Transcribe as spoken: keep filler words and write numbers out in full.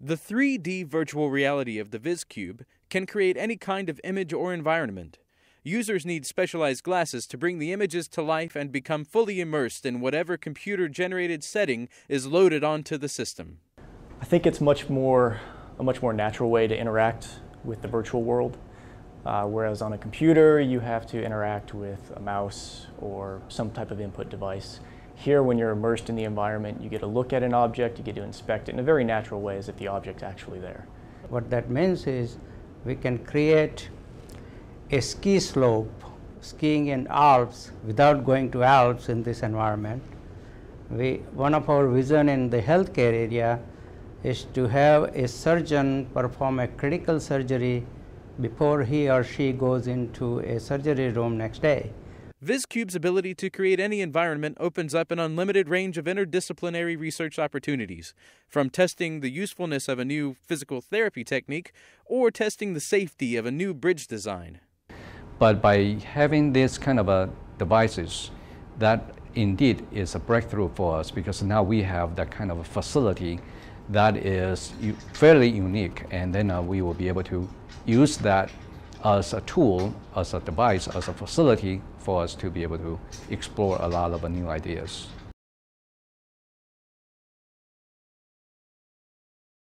The three D virtual reality of the VizCube can create any kind of image or environment. Users need specialized glasses to bring the images to life and become fully immersed in whatever computer-generated setting is loaded onto the system. I think it's much more, a much more natural way to interact with the virtual world. Uh, whereas on a computer, you have to interact with a mouse or some type of input device. Here, when you're immersed in the environment, you get to look at an object, you get to inspect it in a very natural way as if the object's actually there. What that means is we can create a ski slope, skiing in Alps, without going to Alps in this environment. We, one of our vision in the healthcare area is to have a surgeon perform a critical surgery before he or she goes into a surgery room next day. VizCube's ability to create any environment opens up an unlimited range of interdisciplinary research opportunities, from testing the usefulness of a new physical therapy technique or testing the safety of a new bridge design. But by having this kind of a devices, that indeed is a breakthrough for us, because now we have that kind of a facility that is fairly unique, and then uh, we will be able to use that as a tool, as a device, as a facility for us to be able to explore a lot of new ideas.